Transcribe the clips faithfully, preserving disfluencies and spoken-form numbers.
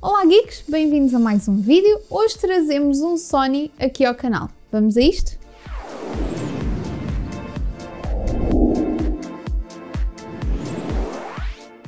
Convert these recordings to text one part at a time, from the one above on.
Olá geeks, bem-vindos a mais um vídeo. Hoje trazemos um Sony aqui ao canal. Vamos a isto?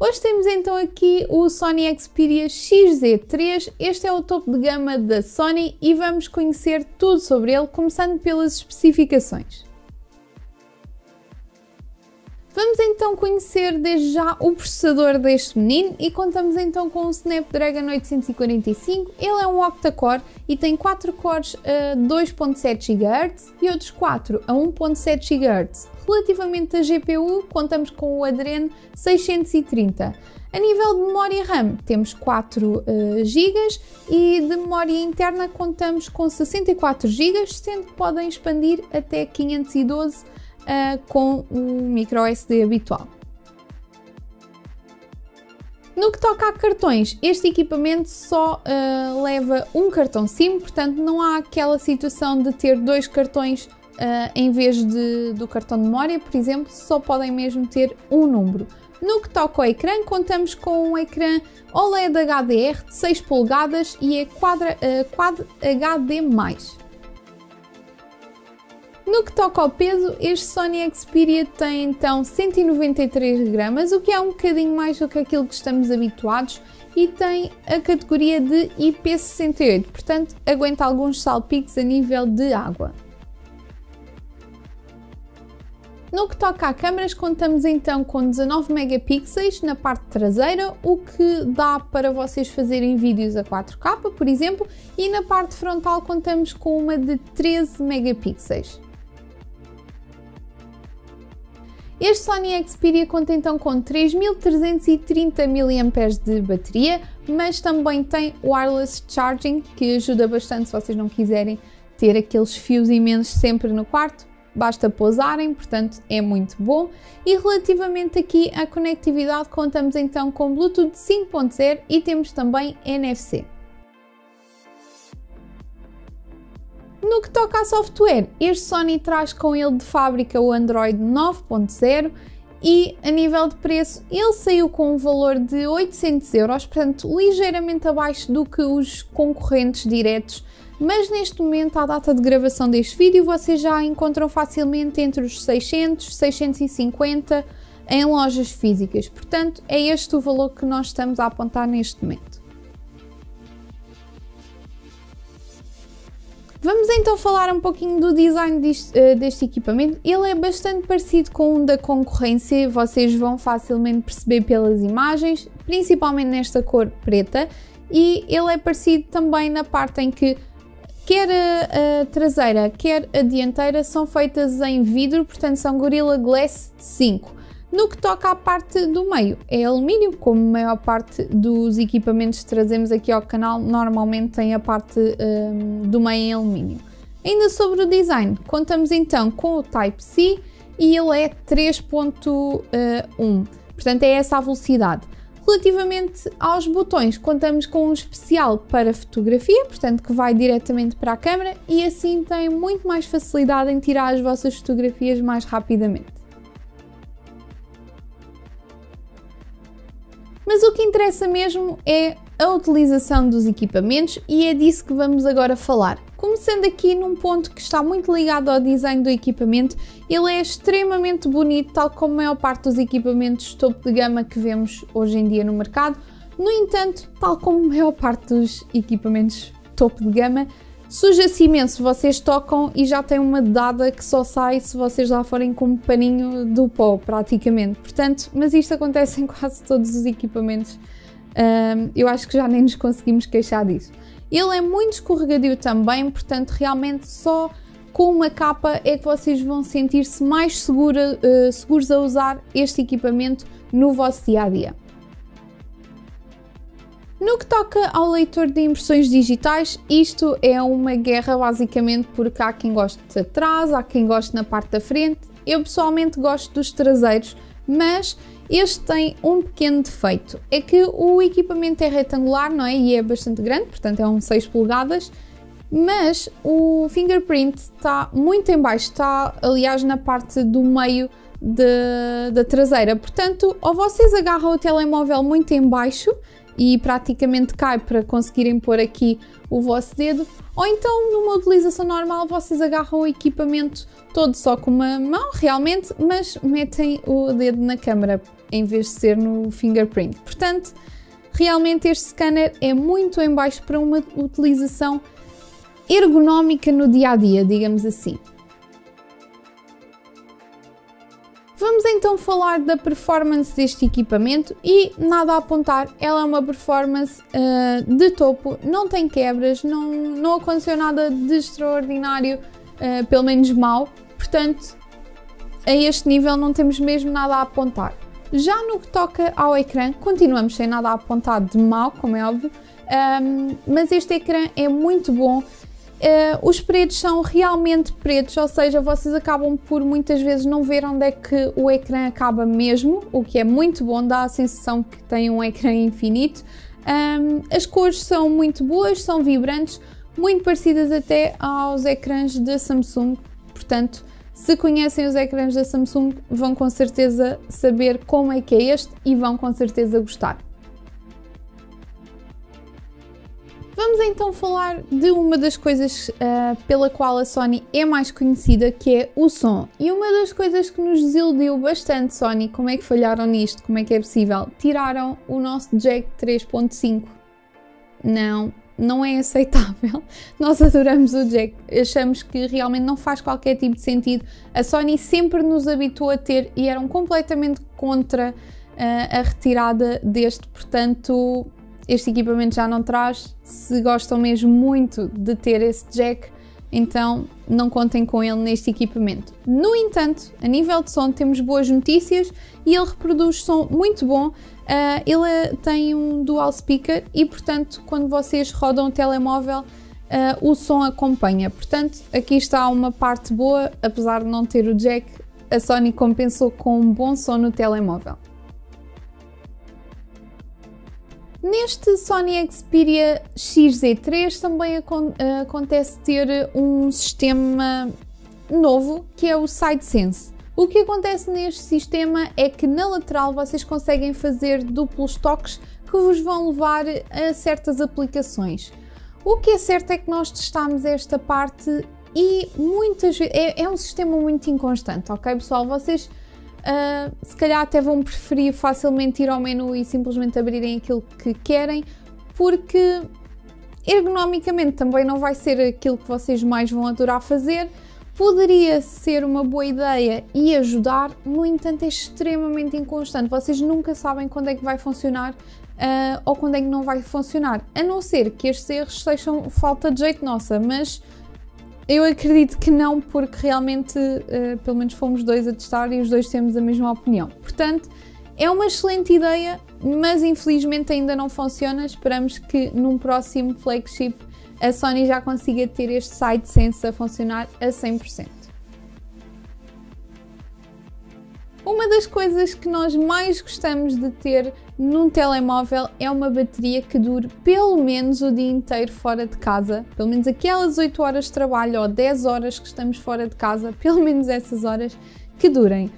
Hoje temos então aqui o Sony Xperia X Z três, este é o topo de gama da Sony e vamos conhecer tudo sobre ele, começando pelas especificações. Vamos então conhecer desde já o processador deste menino e contamos então com o Snapdragon oitocentos e quarenta e cinco, ele é um octa-core e tem quatro cores a dois vírgula sete gigahertz e outros quatro a um vírgula sete gigahertz. Relativamente à G P U, contamos com o Adreno seiscentos e trinta. A nível de memória RAM, temos quatro gigabytes e de memória interna contamos com sessenta e quatro gigabytes, sendo que podem expandir até quinhentos e doze Uh, com o microSD habitual. No que toca a cartões, este equipamento só uh, leva um cartão SIM, portanto não há aquela situação de ter dois cartões uh, em vez de, do cartão de memória, por exemplo, só podem mesmo ter um número. No que toca ao ecrã, contamos com um ecrã OLED H D R de seis polegadas e é quadra, uh, Quad H D mais. No que toca ao peso, este Sony Xperia tem então cento e noventa e três gramas, o que é um bocadinho mais do que aquilo que estamos habituados e tem a categoria de I P sessenta e oito, portanto aguenta alguns salpicos a nível de água. No que toca a câmaras, contamos então com dezanove megapixels na parte traseira, o que dá para vocês fazerem vídeos a quatro K, por exemplo, e na parte frontal contamos com uma de treze megapixels. Este Sony Xperia conta então com três mil trezentos e trinta miliampères-hora de bateria, mas também tem wireless charging, que ajuda bastante se vocês não quiserem ter aqueles fios imensos sempre no quarto. Basta pousarem, portanto é muito bom. E relativamente aqui à conectividade, contamos então com Bluetooth cinco ponto zero e temos também N F C. No que toca a software, este Sony traz com ele de fábrica o Android nove ponto zero e a nível de preço ele saiu com um valor de oitocentos euros, portanto ligeiramente abaixo do que os concorrentes diretos. Mas neste momento, à data de gravação deste vídeo, vocês já encontram facilmente entre os seiscentos e seiscentos e cinquenta em lojas físicas. Portanto, é este o valor que nós estamos a apontar neste momento. Vamos então falar um pouquinho do design deste, deste equipamento. Ele é bastante parecido com o da concorrência, vocês vão facilmente perceber pelas imagens, principalmente nesta cor preta. E ele é parecido também na parte em que quer a traseira, quer a dianteira são feitas em vidro, portanto são Gorilla Glass cinco. No que toca à parte do meio, é alumínio, como a maior parte dos equipamentos que trazemos aqui ao canal normalmente tem a parte um, do meio em alumínio. Ainda sobre o design, contamos então com o Type-C e ele é três ponto um, portanto é essa a velocidade. Relativamente aos botões, contamos com um especial para fotografia, portanto que vai diretamente para a câmera e assim tem muito mais facilidade em tirar as vossas fotografias mais rapidamente. Mas o que interessa mesmo é a utilização dos equipamentos e é disso que vamos agora falar. Começando aqui num ponto que está muito ligado ao design do equipamento, ele é extremamente bonito, tal como a maior parte dos equipamentos topo de gama que vemos hoje em dia no mercado. No entanto, tal como a maior parte dos equipamentos topo de gama, suja-se imenso, vocês tocam e já tem uma dedada que só sai se vocês lá forem com um paninho do pó, praticamente. Portanto, mas isto acontece em quase todos os equipamentos, um, eu acho que já nem nos conseguimos queixar disso. Ele é muito escorregadio também, portanto realmente só com uma capa é que vocês vão sentir-se mais segura, uh, seguros a usar este equipamento no vosso dia-a-dia. No que toca ao leitor de impressões digitais, isto é uma guerra basicamente, porque há quem goste de trás, há quem goste na parte da frente. Eu pessoalmente gosto dos traseiros, mas este tem um pequeno defeito, é que o equipamento é retangular, não é? E é bastante grande, portanto é um seis polegadas, mas o fingerprint está muito em baixo, está aliás na parte do meio de, da traseira, portanto ou vocês agarram o telemóvel muito em baixo e praticamente cai para conseguirem pôr aqui o vosso dedo, ou então numa utilização normal vocês agarram o equipamento todo só com uma mão realmente, mas metem o dedo na câmara em vez de ser no fingerprint. Portanto, realmente este scanner é muito em baixo para uma utilização ergonómica no dia-a-dia, digamos assim. Vamos então falar da performance deste equipamento e nada a apontar, ela é uma performance uh, de topo, não tem quebras, não, não aconteceu nada de extraordinário, uh, pelo menos mau, portanto a este nível não temos mesmo nada a apontar. Já no que toca ao ecrã, continuamos sem nada a apontar de mau, como é óbvio, um, mas este ecrã é muito bom. Uh, os pretos são realmente pretos, ou seja, vocês acabam por muitas vezes não ver onde é que o ecrã acaba mesmo, o que é muito bom, dá a sensação que tem um ecrã infinito. Um, as cores são muito boas, são vibrantes, muito parecidas até aos ecrãs da Samsung, portanto, se conhecem os ecrãs da Samsung, vão com certeza saber como é que é este e vão com certeza gostar. Vamos então falar de uma das coisas uh, pela qual a Sony é mais conhecida, que é o som. E uma das coisas que nos desiludiu bastante, Sony, como é que falharam nisto, como é que é possível? Tiraram o nosso jack três ponto cinco. Não, não é aceitável. Nós adoramos o jack, achamos que realmente não faz qualquer tipo de sentido. A Sony sempre nos habituou a ter e eram completamente contra uh, a retirada deste, portanto... Este equipamento já não traz, se gostam mesmo muito de ter esse jack, então não contem com ele neste equipamento. No entanto, a nível de som temos boas notícias e ele reproduz som muito bom, uh, ele tem um dual speaker e portanto quando vocês rodam o telemóvel uh, o som acompanha, portanto aqui está uma parte boa, apesar de não ter o jack, a Sony compensou com um bom som no telemóvel. Neste Sony Xperia X Z três também acon acontece ter um sistema novo que é o SideSense. O que acontece neste sistema é que na lateral vocês conseguem fazer duplos toques que vos vão levar a certas aplicações. O que é certo é que nós testámos esta parte e muitas vezes é, é um sistema muito inconstante, ok pessoal? Vocês Uh, se calhar até vão preferir facilmente ir ao menu e simplesmente abrirem aquilo que querem, porque ergonomicamente também não vai ser aquilo que vocês mais vão adorar fazer. Poderia ser uma boa ideia e ajudar, no entanto é extremamente inconstante, vocês nunca sabem quando é que vai funcionar uh, ou quando é que não vai funcionar, a não ser que estes erros sejam falta de jeito nossa, mas eu acredito que não, porque realmente, uh, pelo menos fomos dois a testar e os dois temos a mesma opinião. Portanto, é uma excelente ideia, mas infelizmente ainda não funciona. Esperamos que num próximo flagship a Sony já consiga ter este SideSense a funcionar a cem por cento. Uma das coisas que nós mais gostamos de ter num telemóvel é uma bateria que dure pelo menos o dia inteiro fora de casa, pelo menos aquelas oito horas de trabalho ou dez horas que estamos fora de casa, pelo menos essas horas que durem.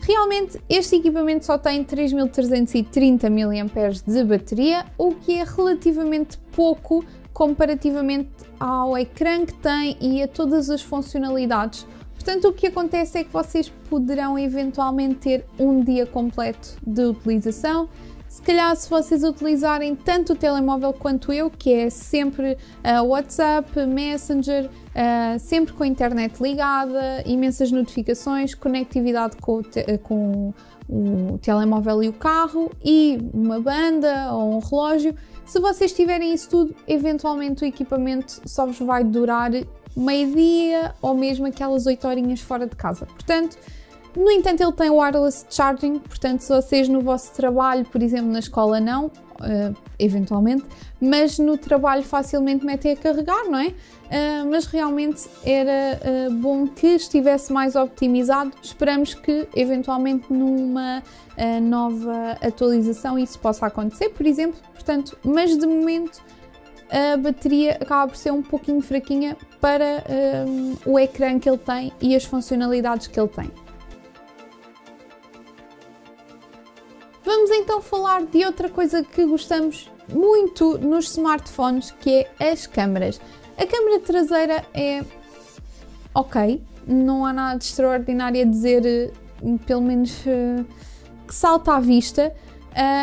Realmente este equipamento só tem três mil trezentos e trinta miliampères-hora de bateria, o que é relativamente pouco comparativamente ao ecrã que tem e a todas as funcionalidades. Portanto, o que acontece é que vocês poderão eventualmente ter um dia completo de utilização. Se calhar se vocês utilizarem tanto o telemóvel quanto eu, que é sempre uh, WhatsApp, Messenger, uh, sempre com a internet ligada, imensas notificações, conectividade com o, te com o telemóvel e o carro e uma banda ou um relógio. Se vocês tiverem isso tudo, eventualmente o equipamento só vos vai durar meio-dia ou mesmo aquelas oito horinhas fora de casa. Portanto, no entanto ele tem wireless charging, portanto se vocês no vosso trabalho, por exemplo na escola não, uh, eventualmente, mas no trabalho facilmente metem a carregar, não é? Uh, mas realmente era uh, bom que estivesse mais optimizado, esperamos que eventualmente numa uh, nova atualização isso possa acontecer, por exemplo, portanto, mas de momento a bateria acaba por ser um pouquinho fraquinha para um, o ecrã que ele tem e as funcionalidades que ele tem. Vamos então falar de outra coisa que gostamos muito nos smartphones, que é as câmaras. A câmara traseira é ok, não há nada de extraordinário a dizer, pelo menos que salta à vista.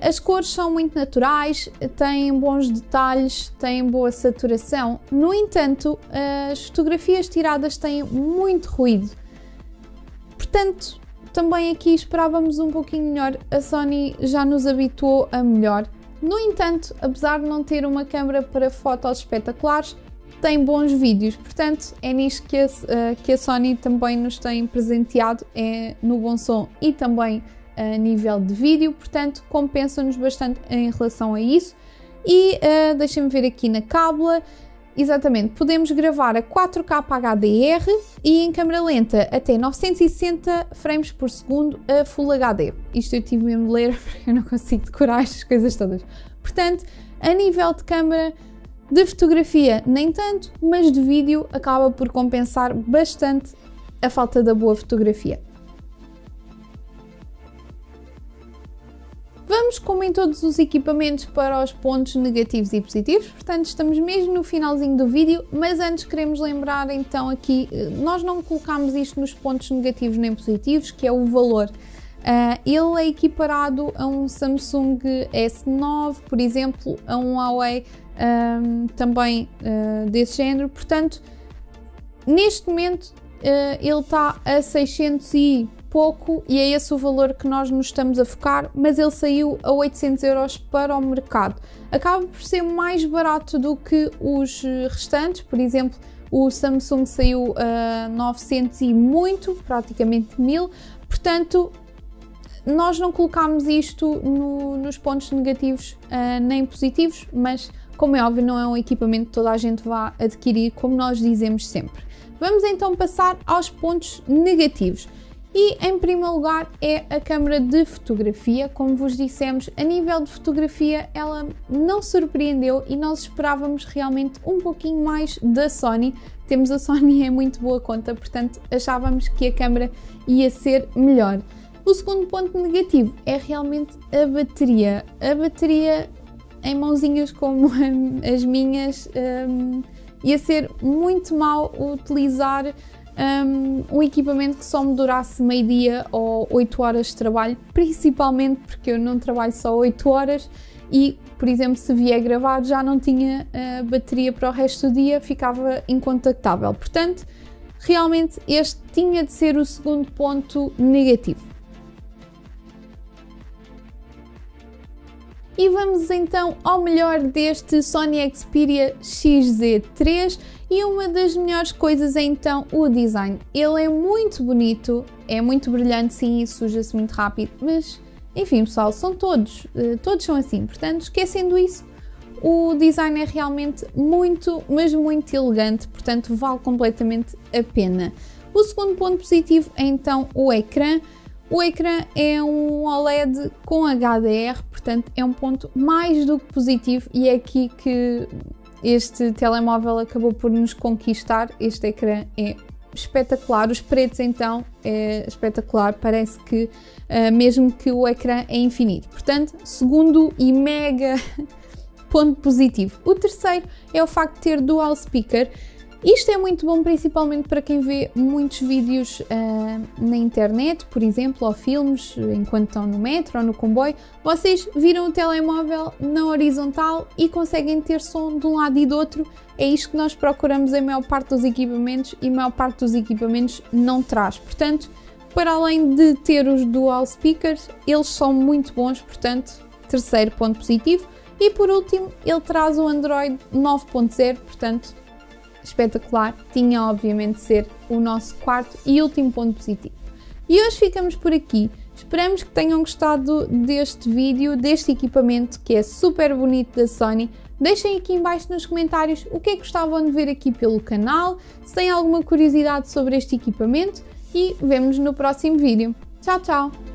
As cores são muito naturais, têm bons detalhes, têm boa saturação. No entanto, as fotografias tiradas têm muito ruído. Portanto, também aqui esperávamos um pouquinho melhor, a Sony já nos habituou a melhor. No entanto, apesar de não ter uma câmara para fotos espetaculares, tem bons vídeos, portanto é nisso que a, que a Sony também nos tem presenteado, é no bom som e também a nível de vídeo, portanto compensa-nos bastante em relação a isso. E uh, deixem-me ver aqui na cábula, exatamente, podemos gravar a quatro K H D R e em câmera lenta até novecentos e sessenta frames por segundo a Full H D. Isto eu tive mesmo de ler porque eu não consigo decorar estas coisas todas. Portanto, a nível de câmera, de fotografia nem tanto, mas de vídeo acaba por compensar bastante a falta da boa fotografia. Vamos, como em todos os equipamentos, para os pontos negativos e positivos. Portanto, estamos mesmo no finalzinho do vídeo, mas antes queremos lembrar então aqui, nós não colocámos isto nos pontos negativos nem positivos, que é o valor. Uh, ele é equiparado a um Samsung S nove, por exemplo, a um Huawei um, também uh, desse género. Portanto, neste momento uh, ele está a seiscentos e pouco e é esse o valor que nós nos estamos a focar, mas ele saiu a oitocentos euros para o mercado. Acaba por ser mais barato do que os restantes, por exemplo, o Samsung saiu a novecentos e muito, praticamente mil, portanto nós não colocámos isto no, nos pontos negativos uh, nem positivos, mas como é óbvio não é um equipamento que toda a gente vá adquirir, como nós dizemos sempre. Vamos então passar aos pontos negativos. E em primeiro lugar é a câmara de fotografia. Como vos dissemos, a nível de fotografia ela não surpreendeu e nós esperávamos realmente um pouquinho mais da Sony. Temos a Sony em muito boa conta, portanto achávamos que a câmara ia ser melhor. O segundo ponto negativo é realmente a bateria. A bateria em mãozinhas como as minhas um, ia ser muito mal utilizar. Um, um equipamento que só me durasse meio-dia ou oito horas de trabalho, principalmente porque eu não trabalho só oito horas e, por exemplo, se vier gravar já não tinha uh, bateria para o resto do dia, ficava incontactável. Portanto, realmente este tinha de ser o segundo ponto negativo. E vamos então ao melhor deste Sony Xperia X Z três. E uma das melhores coisas é então o design. Ele é muito bonito, é muito brilhante, sim, e suja-se muito rápido, mas enfim pessoal, são todos, todos são assim, portanto esquecendo isso, o design é realmente muito, mas muito elegante, portanto vale completamente a pena. O segundo ponto positivo é então o ecrã. O ecrã é um OLED com H D R, portanto é um ponto mais do que positivo e é aqui que este telemóvel acabou por nos conquistar. Este ecrã é espetacular, os pretos então é espetacular, parece que uh, mesmo que o ecrã é infinito. Portanto, segundo e mega ponto positivo. O terceiro é o facto de ter dual speaker. Isto é muito bom principalmente para quem vê muitos vídeos uh, na internet, por exemplo, ou filmes, enquanto estão no metro ou no comboio. Vocês viram o telemóvel na horizontal e conseguem ter som de um lado e do outro. É isto que nós procuramos em maior parte dos equipamentos e a maior parte dos equipamentos não traz. Portanto, para além de ter os dual speakers, eles são muito bons, portanto, terceiro ponto positivo. E por último, ele traz o Android nove ponto zero, portanto, espetacular, tinha obviamente de ser o nosso quarto e último ponto positivo. E hoje ficamos por aqui, esperamos que tenham gostado deste vídeo, deste equipamento que é super bonito da Sony. Deixem aqui em baixo nos comentários o que é que gostavam de ver aqui pelo canal, se têm alguma curiosidade sobre este equipamento e vemo-nos no próximo vídeo. Tchau, tchau!